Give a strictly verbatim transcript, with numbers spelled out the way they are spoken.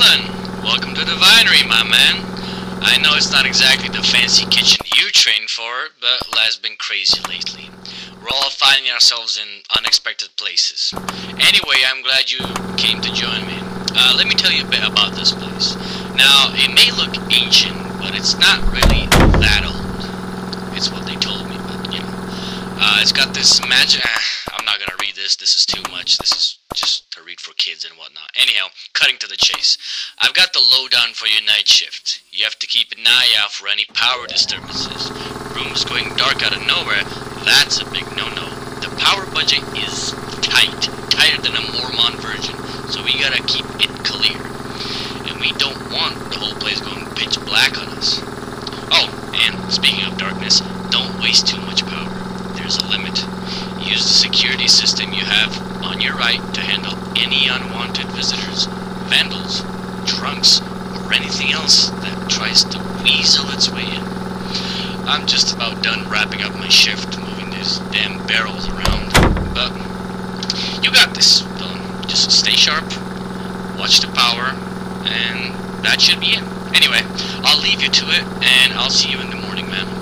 Dylan, welcome to the Vinery, my man. I know it's not exactly the fancy kitchen you trained for, but life's been crazy lately. We're all finding ourselves in unexpected places. Anyway, I'm glad you came to join me. Uh, let me tell you a bit about this place. Now, it may look ancient, but it's not really that old. It's what they told me, but you know. Uh, it's got this magic... Uh, I'm not gonna read this, this is too much, this is just to read for kids and whatnot. Anyhow, cutting to the chase. I've got the lowdown for your night shift. You have to keep an eye out for any power disturbances. Rooms going dark out of nowhere, that's a big no-no. The power budget is tight, tighter than a Mormon virgin, so we gotta keep it clear. And we don't want the whole place going pitch black on us. Oh, and speaking of darkness, don't waste too much power. There's a limit. Use the security system you have on your right to handle any unwanted visitors, vandals, drunks, or anything else that tries to weasel its way in. I'm just about done wrapping up my shift, moving these damn barrels around, but you got this, Dylan. Just stay sharp, watch the power, and that should be it. Anyway, I'll leave you to it, and I'll see you in the morning, man.